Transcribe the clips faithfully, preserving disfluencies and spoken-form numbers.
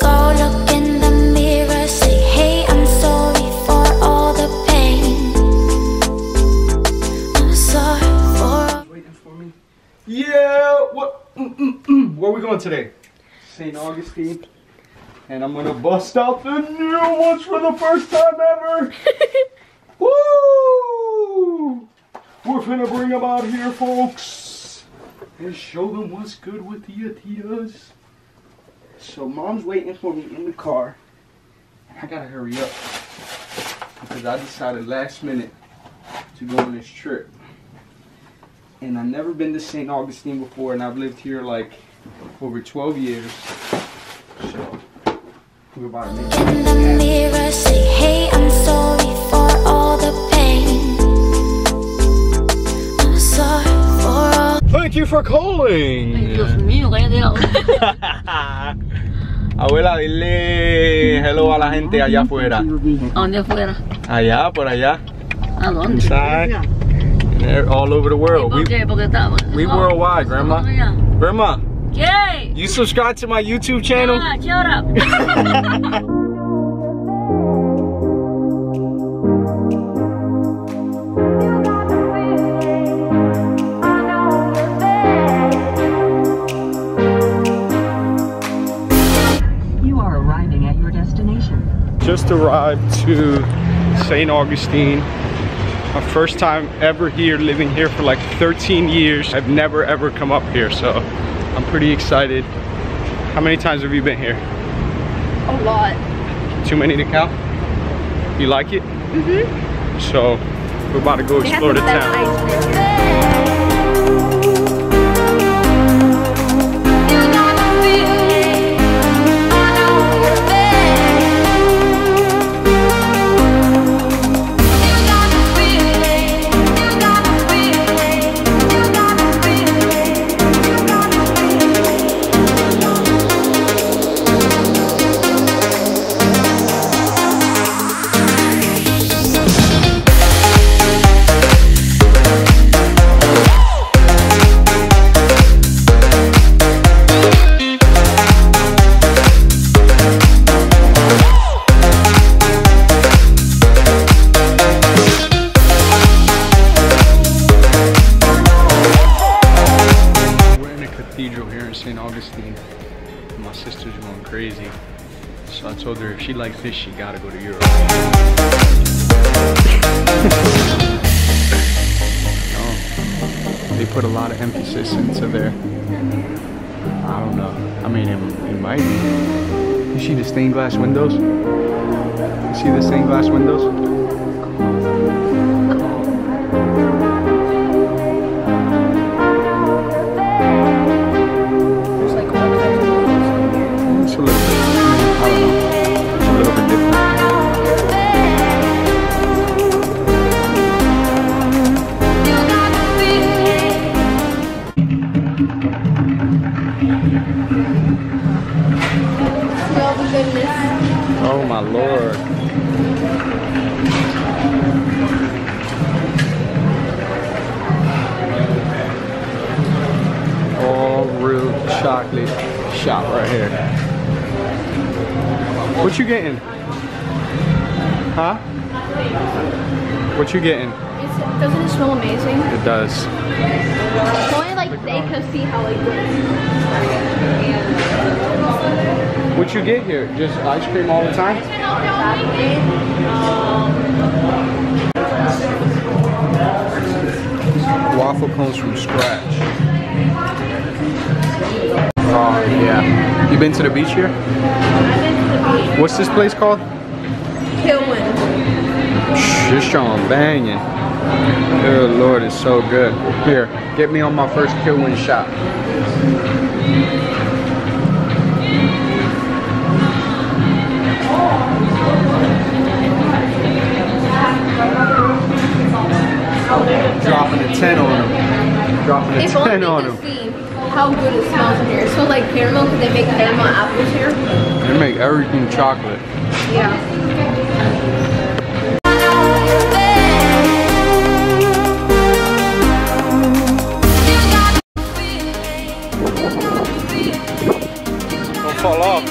Go look in the mirror, say, hey, I'm sorry for all the pain. I'm sorry for... Waiting for me. Yeah, what? Mm -mm -mm. Where are we going today? Saint Augustine, and I'm gonna bust out the new ones for the first time ever. Woo! We're finna bring them out here, folks, and show them what's good with the Adidas. So Mom's waiting for me in the car, and I gotta hurry up because I decided last minute to go on this trip. And I've never been to Saint Augustine before, and I've lived here like over twelve years. So we're about to make it. In the mirror, say, hey, I'm sorry for all the pain. I'm sorry for all. Thank you for calling. Ay, Dios mío, cállate. Abuela, dile hello a la gente allá afuera. ¿Dónde afuera? Allá, por allá. ¿A dónde? Inside. They're all over the world. We, we worldwide, Grandma. Grandma. Yay! You subscribe to my YouTube channel? Yeah, shut up. You are arriving at your destination. Just arrived to Saint Augustine. My first time ever here, living here for like thirteen years. I've never ever come up here, so I'm pretty excited. How many times have you been here? A lot. Too many to count? You like it? Mm-hmm. So we're about to go explore the town. Told her if she likes this, she gotta go to Europe. No, they put a lot of emphasis into their. I don't know. I mean, it, it might be. You see the stained glass windows? You see the stained glass windows? Oh my Lord. All real chocolate shop right here. What you getting? Huh? What you getting? It's, doesn't it smell amazing? It does. It's only like they could see how it goes. What you get here? Just ice cream all the time? Waffle cones from scratch. Oh yeah. You been to the beach here? What's this place called? Kilwins. This showing banging. Good Lord, it's so good. Here, get me on my first Kilwins shot. Dropping a ten on them. dropping a ten on them. See how good it smells in here. So like caramel, because they make caramel apples here. They make everything chocolate. Yeah. Fall off.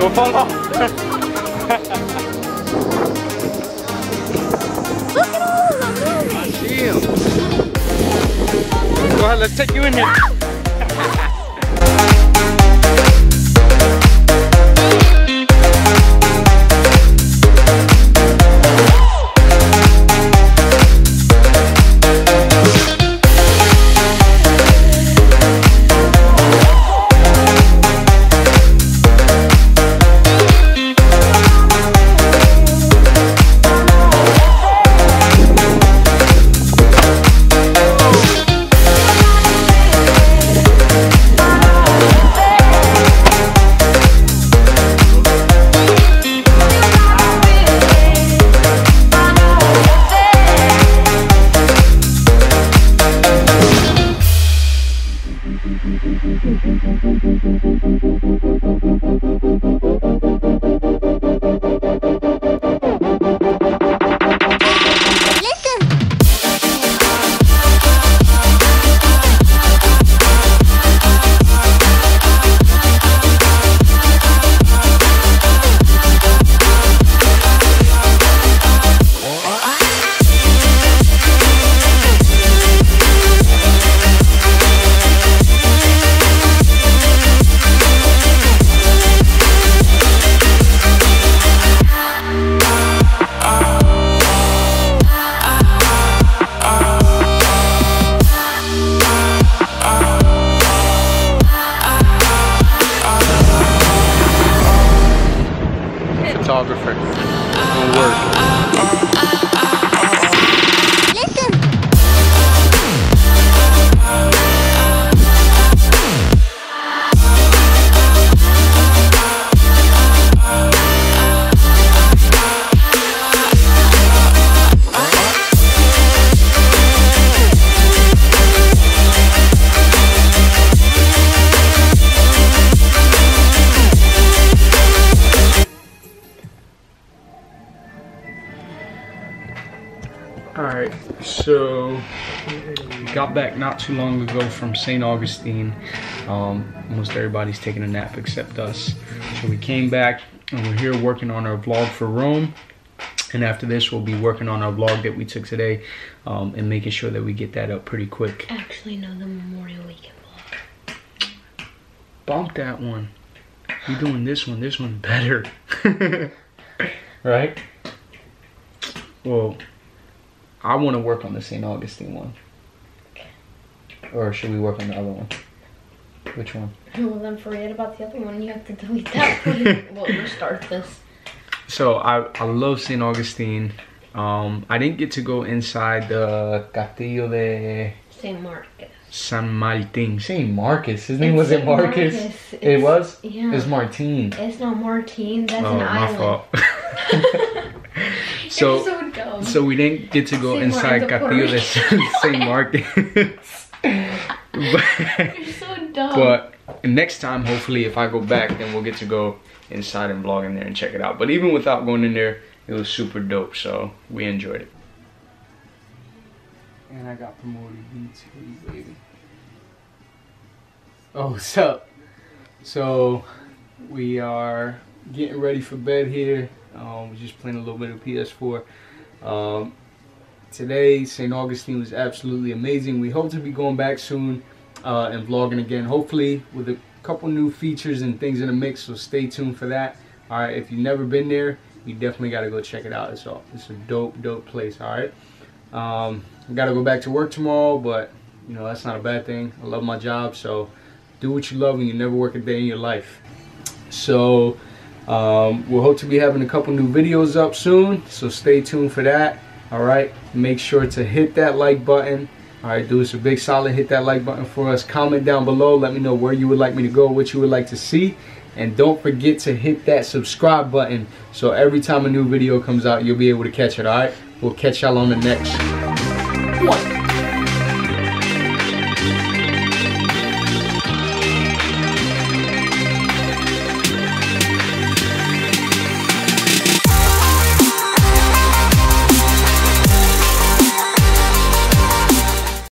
Don't fall off. Look at all of them moving. I see them. Go ahead, let's take you in here. Alright, so we got back not too long ago from Saint Augustine. Um, almost everybody's taking a nap except us. So we came back and we're here working on our vlog for Rome. And after this, we'll be working on our vlog that we took today um, and making sure that we get that up pretty quick. Actually, no, the Memorial Weekend vlog. Bump that one. We're doing this one, this one better. Right? Well, I want to work on the Saint Augustine one. Or should we work on the other one? Which one? Well, then forget about the other one. You have to delete that one. We'll restart this. So, I, I love Saint Augustine. Um, I didn't get to go inside the Castillo de... San Marcos. San Martin. Saint Marcos. His name wasn't Marcos. Marcos. It was? Yeah. It's Martin. It's not Martin. That's oh, an island. Oh, my fault. So, so, dumb. so we didn't get to go Saint inside Castillo de San Marcos. But, you're so dumb. But next time, hopefully, if I go back, then we'll get to go inside and vlog in there and check it out. But even without going in there, it was super dope. So we enjoyed it. And I got promoted YouTube, baby. Oh, what's up? So we are getting ready for bed here. Um, we're just playing a little bit of P S four. Um, today, Saint Augustine was absolutely amazing. We hope to be going back soon uh, and vlogging again, hopefully with a couple new features and things in the mix, so stay tuned for that. All right, if you've never been there, you definitely got to go check it out. It's, all, it's a dope, dope place, all right? Um, I got to go back to work tomorrow, but, you know, that's not a bad thing. I love my job, so do what you love and you never work a day in your life. So... Um, we'll hope to be having a couple new videos up soon, so stay tuned for that. All right, make sure to hit that like button. All right, do us a big solid, hit that like button for us. Comment down below, let me know where you would like me to go, what you would like to see, and don't forget to hit that subscribe button so every time a new video comes out, you'll be able to catch it. All right, we'll catch y'all on the next one.